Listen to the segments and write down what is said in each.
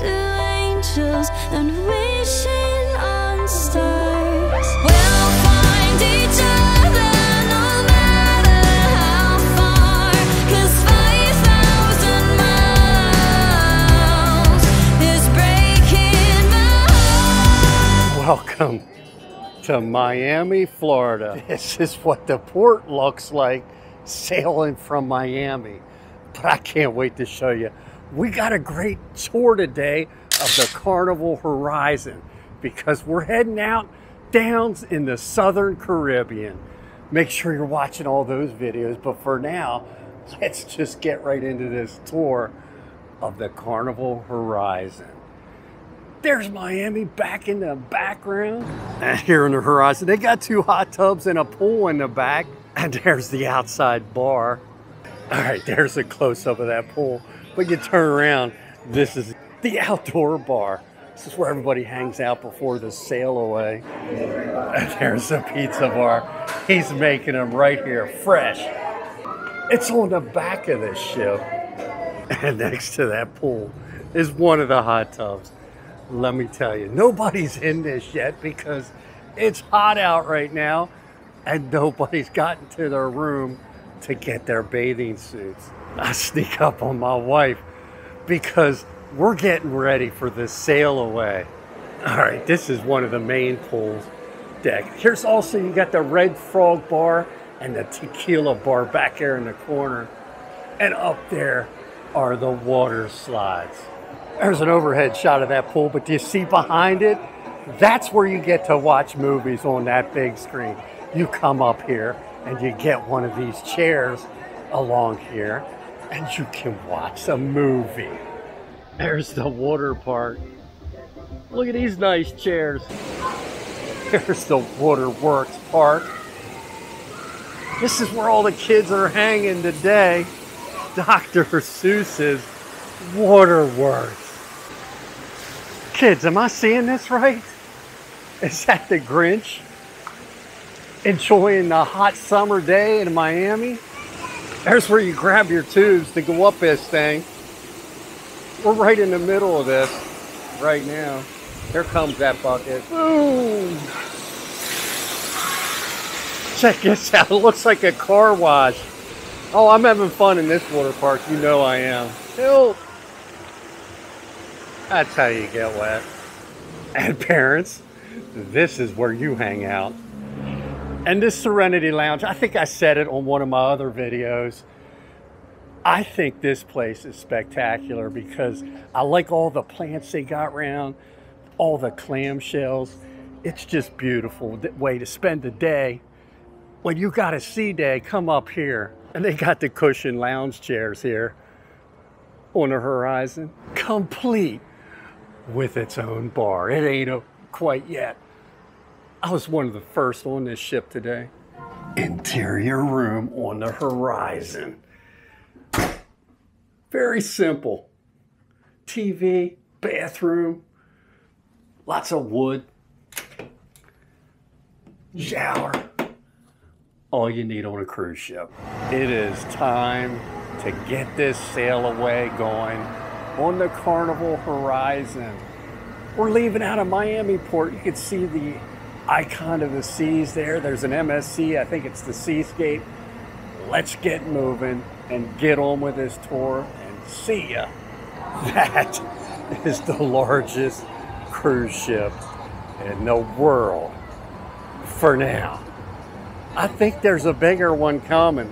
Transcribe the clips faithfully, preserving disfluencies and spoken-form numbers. to angels and wishing on stars. We'll find each other no matter how far, cause five thousand miles is breaking my heart. Welcome to Miami, Florida. This is what the port looks like sailing from Miami. But I can't wait to show you. We got a great tour today of the Carnival Horizon because we're heading out down in the Southern Caribbean. Make sure you're watching all those videos, but for now, let's just get right into this tour of the Carnival Horizon. There's Miami back in the background. And here in the Horizon, they got two hot tubs and a pool in the back. And there's the outside bar. All right, there's a close-up of that pool. But you turn around, this is the outdoor bar. This is where everybody hangs out before the sail away. And there's a pizza bar. He's making them right here, fresh. It's on the back of this ship. And next to that pool is one of the hot tubs. Let me tell you, nobody's in this yet because it's hot out right now and nobody's gotten to their room to get their bathing suits. I sneak up on my wife because we're getting ready for the sail away. All right, this is one of the main pools deck. Here's also, you got the Red Frog Bar and the Tequila Bar back there in the corner. And up there are the water slides. There's an overhead shot of that pool, but do you see behind it? That's where you get to watch movies on that big screen. You come up here and you get one of these chairs along here and you can watch a movie. There's the water park. Look at these nice chairs. There's the waterworks park. This is where all the kids are hanging today. Doctor Seuss's Waterworks. Kids, am I seeing this right? Is that the Grinch enjoying the hot summer day in Miami? There's where you grab your tubes to go up this thing. We're right in the middle of this right now. Here comes that bucket. Boom! Check this out. It looks like a car wash. Oh, I'm having fun in this water park. You know I am. Hell, that's how you get wet. And parents, this is where you hang out. And this Serenity Lounge, I think I said it on one of my other videos. I think this place is spectacular because I like all the plants they got around, all the clam shells. It's just beautiful way to spend the day. When you got a sea day, come up here. And they got the cushion lounge chairs here on the Horizon, complete with its own bar. It ain't a, quite yet. I was one of the first on this ship today. Interior room on the Horizon. Very simple. T V, bathroom, lots of wood, shower. All you need on a cruise ship. It is time to get this sail away going on the Carnival Horizon. We're leaving out of Miami port. You can see the Icon of the Seas there. There's an M S C, I think it's the Seascape. Let's get moving and get on with this tour and see ya. That is the largest cruise ship in the world for now. I think there's a bigger one coming.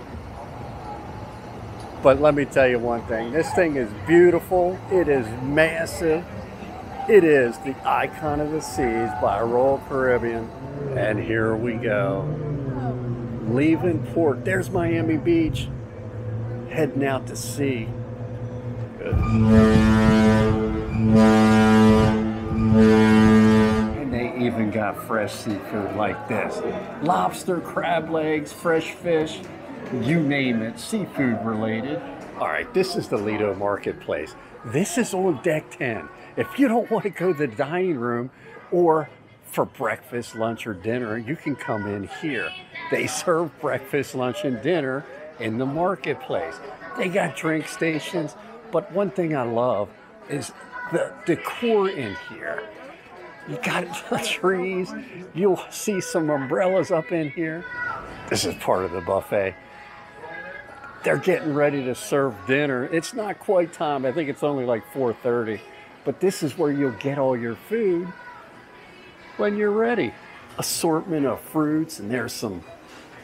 But let me tell you one thing, this thing is beautiful. It is massive. It is the Icon of the Seas by Royal Caribbean. And here we go. Leaving port. There's Miami Beach. Heading out to sea. Good. And they even got fresh seafood like this. Lobster, crab legs, fresh fish, you name it, seafood related. All right, this is the Lido Marketplace. This is on deck ten. If you don't want to go to the dining room or for breakfast, lunch, or dinner, you can come in here. They serve breakfast, lunch, and dinner in the marketplace. They got drink stations, but one thing I love is the decor in here. You got the trees. You'll see some umbrellas up in here. This is part of the buffet. They're getting ready to serve dinner. It's not quite time. I think it's only like four thirty. But this is where you'll get all your food when you're ready. Assortment of fruits, and there's some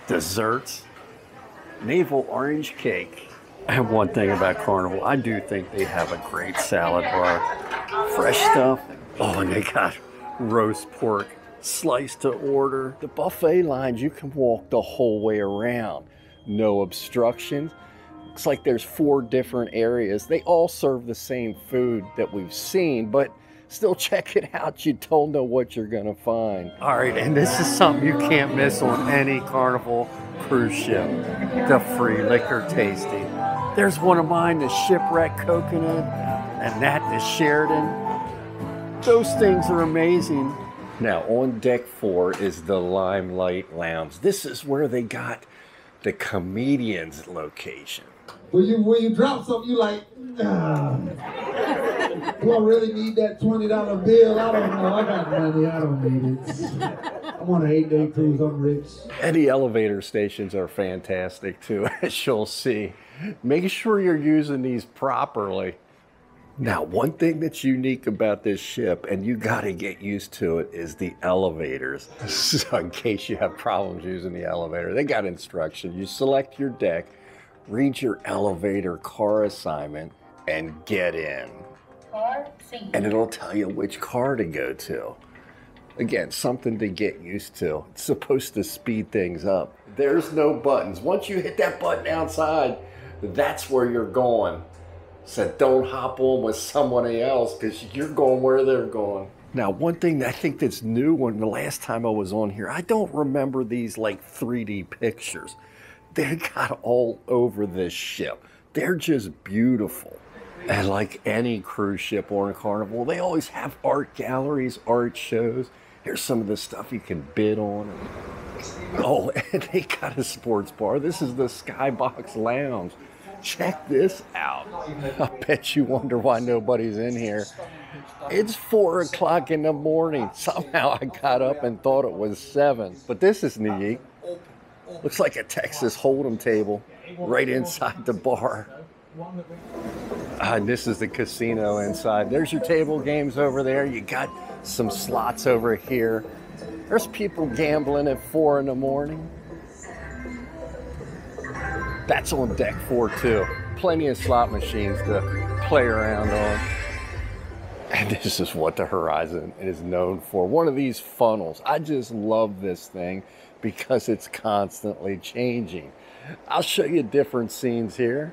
desserts. Navel orange cake. I have one thing about Carnival. I do think they have a great salad bar. Fresh stuff. Oh, and they got roast pork sliced to order. The buffet lines, you can walk the whole way around. No obstructions. Looks like there's four different areas. They all serve the same food that we've seen, but still check it out. You don't know what you're gonna find. All right, and this is something you can't miss on any Carnival cruise ship, the free liquor tasting. There's one of mine, the Shipwreck Coconut, and that the Sheridan. Those things are amazing. Now on deck four is the Limelight Lounge. This is where they got the comedian's location. When you, when you drop something, you like, nah. Do I really need that twenty dollar bill? I don't know, I got money, I don't need it. I'm on an eight day cruise, I'm rich. And the elevator stations are fantastic too, as you'll see. Make sure you're using these properly. Now, one thing that's unique about this ship, and you gotta get used to it, is the elevators. So in case you have problems using the elevator, they got instructions. You select your deck, read your elevator car assignment, and get in. Car C. And it'll tell you which car to go to. Again, something to get used to. It's supposed to speed things up. There's no buttons. Once you hit that button outside, that's where you're going. So don't hop on with somebody else because you're going where they're going. Now, one thing that I think that's new, when the last time I was on here, I don't remember these like three D pictures. They got all over this ship. They're just beautiful. And like any cruise ship or a Carnival, they always have art galleries, art shows. Here's some of the stuff you can bid on. Oh, and they got a sports bar. This is the Skybox Lounge. Check this out. I bet you wonder why nobody's in here. It's four o'clock in the morning. Somehow I got up and thought it was seven, but this is unique. Looks like a Texas Hold'em table right inside the bar. Uh, and this is the casino inside. There's your table games over there. You got some slots over here. There's people gambling at four in the morning. That's on deck four too. Plenty of slot machines to play around on. And this is what the Horizon is known for. One of these funnels. I just love this thing because it's constantly changing. I'll show you different scenes here.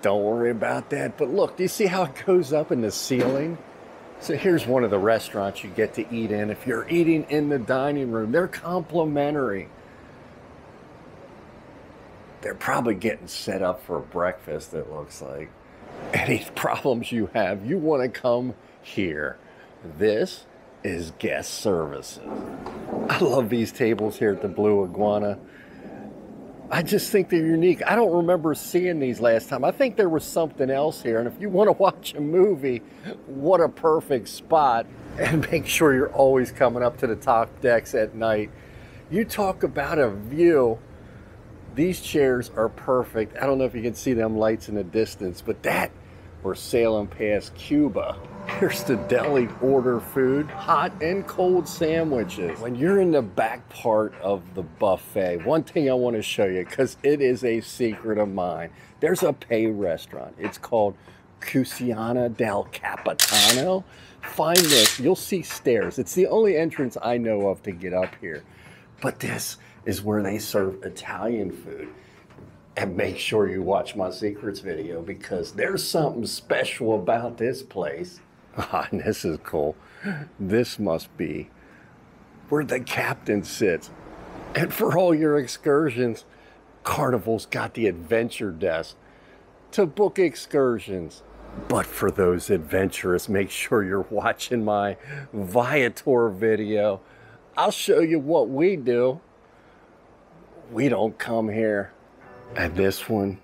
Don't worry about that. But look, do you see how it goes up in the ceiling? So here's one of the restaurants you get to eat in. If you're eating in the dining room, they're complimentary. They're probably getting set up for breakfast, it looks like. Any problems you have, you want to come here. This is guest services. I love these tables here at the Blue Iguana. I just think they're unique. I don't remember seeing these last time. I think there was something else here. And if you want to watch a movie, what a perfect spot. And make sure you're always coming up to the top decks at night. You talk about a view. These chairs are perfect. I don't know if you can see them lights in the distance, but that, we're sailing past Cuba. Here's the deli, order food, hot and cold sandwiches. When you're in the back part of the buffet, one thing I want to show you, because it is a secret of mine. There's a pay restaurant. It's called Cucina del Capitano. Find this, you'll see stairs. It's the only entrance I know of to get up here. But this is where they serve Italian food. And make sure you watch my secrets video because there's something special about this place. Ah, and this is cool. This must be where the captain sits. And for all your excursions, Carnival's got the adventure desk to book excursions. But for those adventurous, make sure you're watching my Viator video. I'll show you what we do. We don't come here. And this one,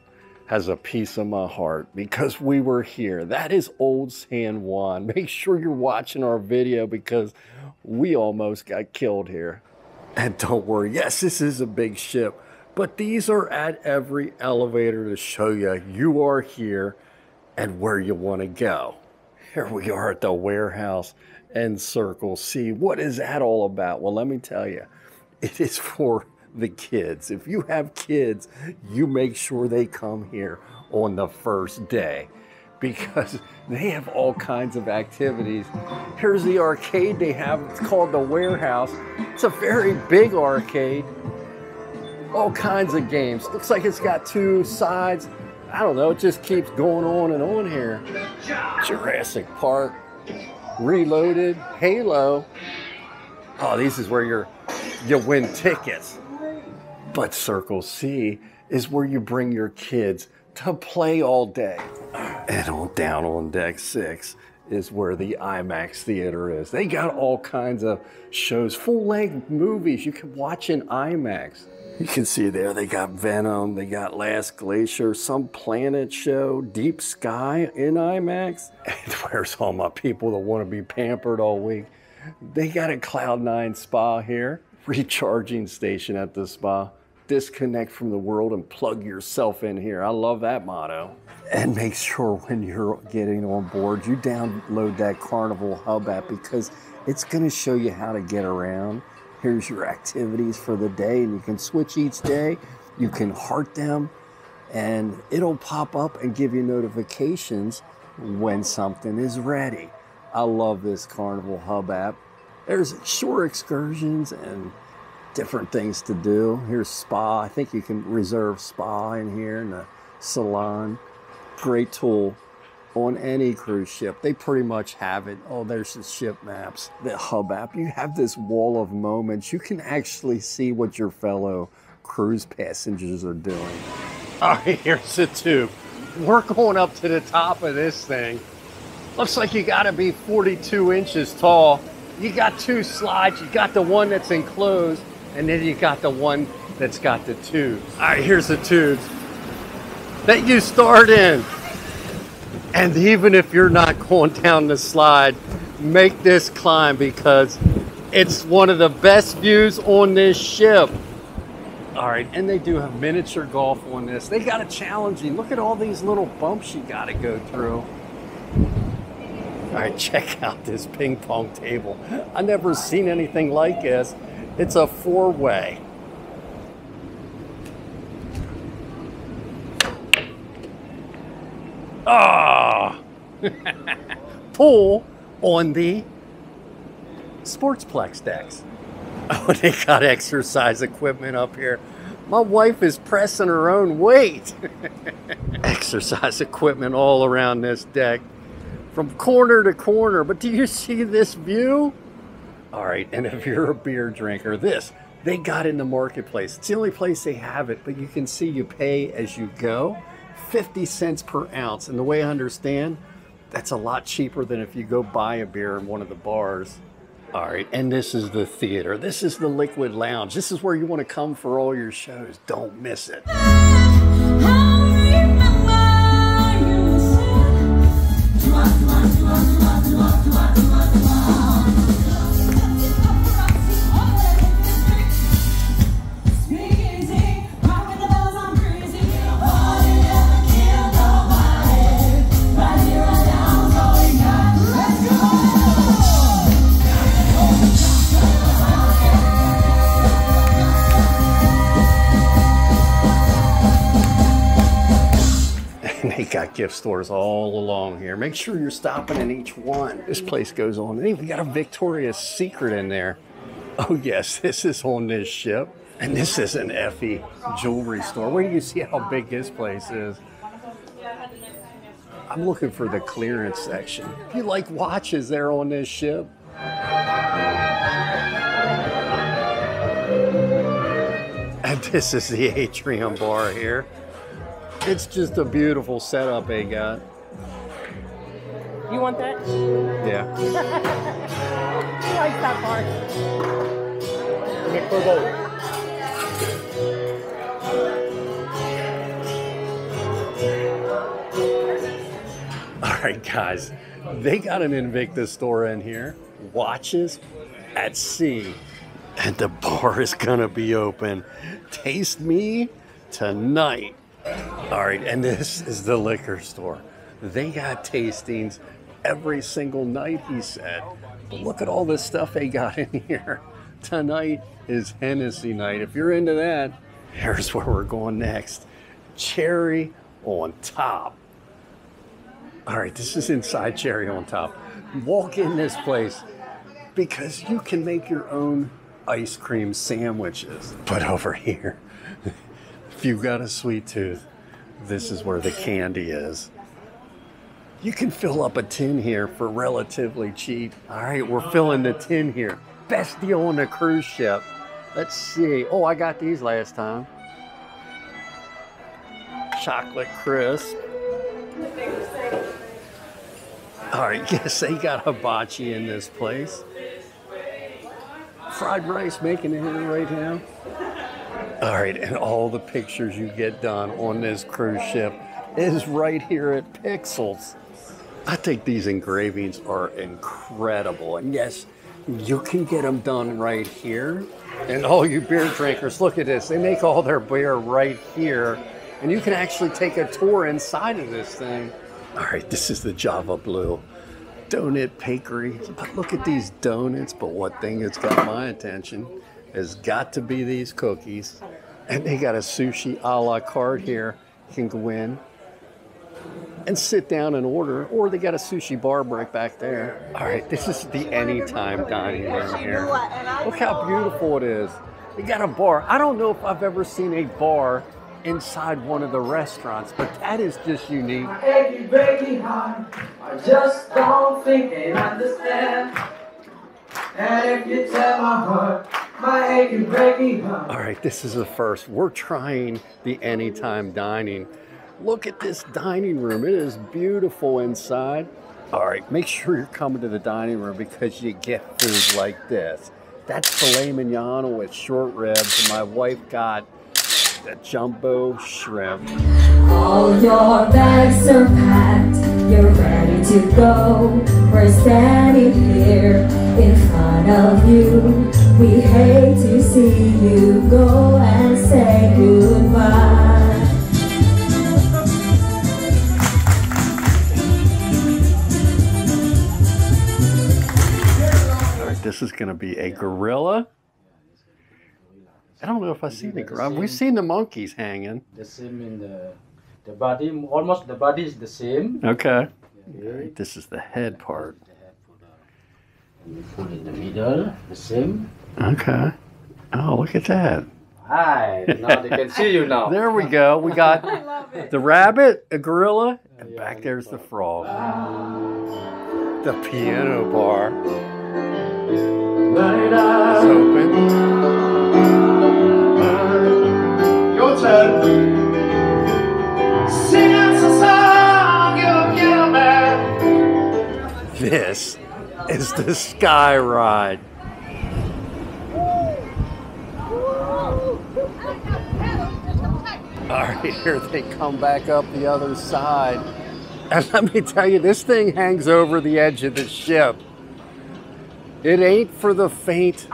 has a piece of my heart because we were here. That is old San Juan. Make sure you're watching our video because we almost got killed here. And don't worry, yes, this is a big ship, but these are at every elevator to show you you are here and where you want to go. Here we are at the warehouse and Circle C. What is that all about? Well, let me tell you, it is for the kids. If you have kids, you make sure they come here on the first day because they have all kinds of activities. Here's the arcade they have. It's called the Warehouse. It's a very big arcade. All kinds of games. Looks like it's got two sides. I don't know. It just keeps going on and on here. Jurassic Park, Reloaded, Halo. Oh, this is where you're, you win tickets. But Circle C is where you bring your kids to play all day. And on down on deck six is where the IMAX theater is. They got all kinds of shows, full-length movies you can watch in IMAX. You can see there, they got Venom, they got Last Glacier, some planet show, Deep Sky in IMAX. And where's all my people that want to be pampered all week? They got a Cloud nine spa here, recharging station at the spa. Disconnect from the world and plug yourself in here. I love that motto. And make sure when you're getting on board, you download that Carnival Hub app because it's going to show you how to get around. Here's your activities for the day, and you can switch each day. You can heart them, and it'll pop up and give you notifications when something is ready. I love this Carnival Hub app. There's shore excursions and different things to do. Here's spa. I think you can reserve spa in here and a salon. Great tool on any cruise ship. They pretty much have it. Oh, there's the ship maps, the Hub app. You have this wall of moments. You can actually see what your fellow cruise passengers are doing. All right, here's the tube. We're going up to the top of this thing. Looks like you gotta be forty-two inches tall. You got two slides. You got the one that's enclosed, and then you got the one that's got the tubes. All right, here's the tubes that you start in. And even if you're not going down the slide, make this climb because it's one of the best views on this ship. All right, and they do have miniature golf on this. They got it challenging. Look at all these little bumps you got to go through. All right, check out this ping pong table. I've never seen anything like this. It's a four-way. Ah! Oh. Pool on the Sportsplex decks. Oh, they got exercise equipment up here. My wife is pressing her own weight. Exercise equipment all around this deck, from corner to corner. But do you see this view? All right, and if you're a beer drinker, this, they got in the marketplace. It's the only place they have it, but you can see you pay as you go. fifty cents per ounce. And the way I understand, that's a lot cheaper than if you go buy a beer in one of the bars. All right, and this is the theater. This is the Liquid Lounge. This is where you want to come for all your shows. Don't miss it. Got gift stores all along here. Make sure you're stopping in each one. This place goes on. They even got a Victoria's Secret in there. Oh yes, this is on this ship. And this is an Effie jewelry store. Wait till you see how big this place is. I'm looking for the clearance section. If you like watches, they're on this ship. And this is the atrium bar here. It's just a beautiful setup they got. You want that? Yeah. I like that part. Get for both. right, guys, they got an Invicta store in here. Watches at sea. And the bar is gonna be open. Taste me tonight. All right, and this is the liquor store. They got tastings every single night, he said. But look at all this stuff they got in here. Tonight is Hennessy night. If you're into that, here's where we're going next. Cherry on Top. All right, this is inside Cherry on Top. Walk in this place because you can make your own ice cream sandwiches. But over here, if you've got a sweet tooth, this is where the candy is. You can fill up a tin here for relatively cheap. All right, we're filling the tin here. Best deal on the cruise ship. Let's see. Oh, I got these last time. Chocolate crisp. All right, yes, they got hibachi in this place. Fried rice making it here right now. All right, and all the pictures you get done on this cruise ship is right here at Pixels. I think these engravings are incredible. And yes, you can get them done right here. And all you beer drinkers, look at this. They make all their beer right here. And you can actually take a tour inside of this thing. All right, this is the Java Blue Donut Bakery. But look at these donuts. But one thing that's got my attention has got to be these cookies. And they got a sushi a la carte here. You can go in and sit down and order, or they got a sushi bar right back there. All right, this is the anytime dining room here. Look how beautiful it is. They got a bar. I don't know if I've ever seen a bar inside one of the restaurants, but that is just unique. My achy, breaky heart, I just don't think they understand. And if you tell my heart, my achy, breaky heart. All right, this is the first. We're trying the anytime dining. Look at this dining room. It is beautiful inside. All right, make sure you're coming to the dining room because you get food like this. That's filet mignon with short ribs, and my wife got the jumbo shrimp. All your bags are packed. You're ready to go. We're standing here in front of you. We hate to see you go and say goodbye. This is going to be a gorilla. I don't know if I've seen the gorilla. We've seen the monkeys hanging. The same in the, the body. Almost the body is the same. Okay. Yeah. Right. This is the head part. The head and the foot in the middle, the same. Okay. Oh, look at that. Hi. Now they can see you now. There we go. We got the rabbit, a gorilla, and yeah, back there's the frog. Ah. The piano bar. It's open. Your turn. Sing us a song, you'll get a man. This is the Sky Ride. All right, here they come back up the other side. And let me tell you, this thing hangs over the edge of the ship. It ain't for the faint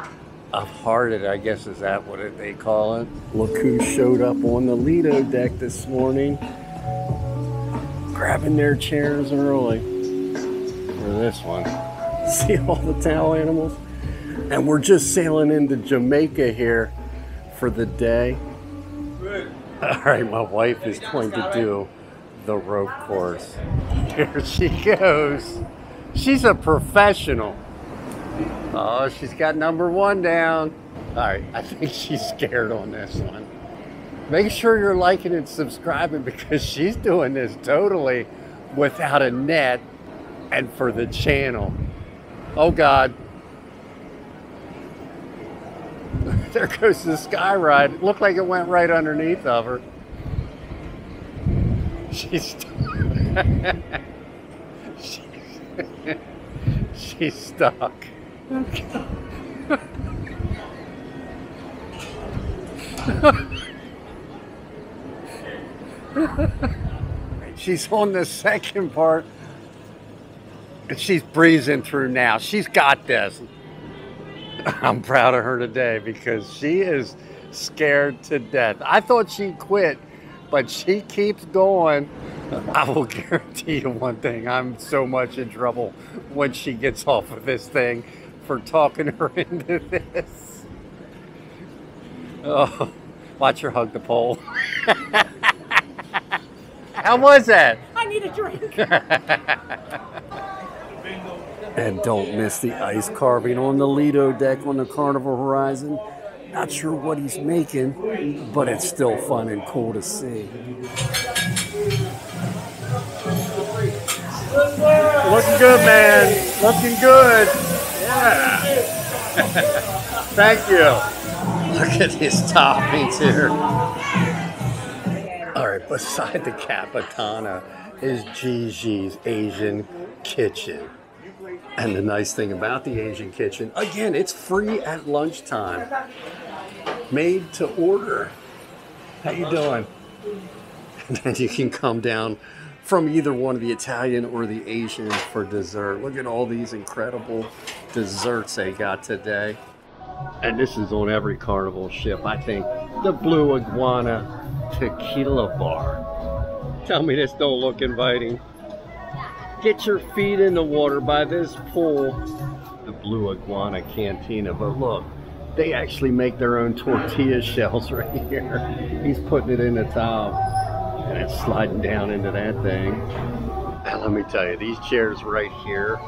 of hearted, I guess is that what it, they call it. Look who showed up on the Lido deck this morning. Grabbing their chairs early for this one. See all the tail animals? And we're just sailing into Jamaica here for the day. All right, my wife is going to do the rope course. Here she goes. She's a professional. Oh, she's got number one down. All right, I think she's scared on this one. Make sure you're liking and subscribing because she's doing this totally without a net and for the channel. Oh, God. There goes the Sky Ride. It looked like it went right underneath of her. She's... she's... she's stuck. Okay. She's on the second part. And she's breezing through now. She's got this. I'm proud of her today because she is scared to death. I thought she quit, but she keeps going. I will guarantee you one thing. I'm so much in trouble when she gets off of this thing for talking her into this. Oh, watch her hug the pole. How was that? I need a drink. And don't miss the ice carving on the Lido deck on the Carnival Horizon. Not sure what he's making, but it's still fun and cool to see. Looking good, man. Looking good. Yeah. Thank you. Look at his toppings here. All right, beside the Capitana is Gigi's Asian Kitchen. And the nice thing about the Asian Kitchen, again, it's free at lunchtime. Made to order. How you doing? And then you can come down from either one of the Italian or the Asian for dessert. Look at all these incredible desserts they got today. And this is on every Carnival ship, I think. The Blue Iguana Tequila Bar. Tell me this don't look inviting. Get your feet in the water by this pool, the Blue Iguana Cantina. But look, they actually make their own tortilla shells right here. He's putting it in the towel, and it's sliding down into that thing. And let me tell you, these chairs right here,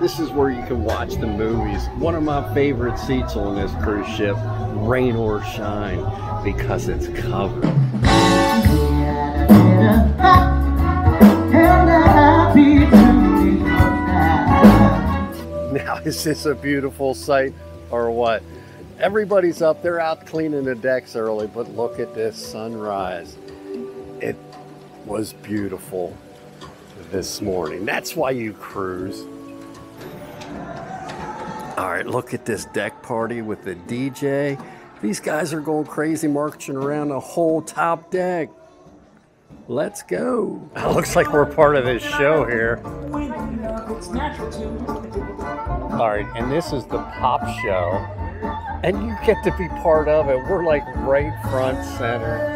this is where you can watch the movies. One of my favorite seats on this cruise ship, rain or shine, because it's covered. Now, is this a beautiful sight or what? Everybody's up, they're out cleaning the decks early, but look at this sunrise. It was beautiful this morning. That's why you cruise. All right, look at this deck party with the D J. These guys are going crazy, marching around the whole top deck. Let's go. It looks like we're part of this show here. All right, and this is the pop show. And you get to be part of it. We're like right front center.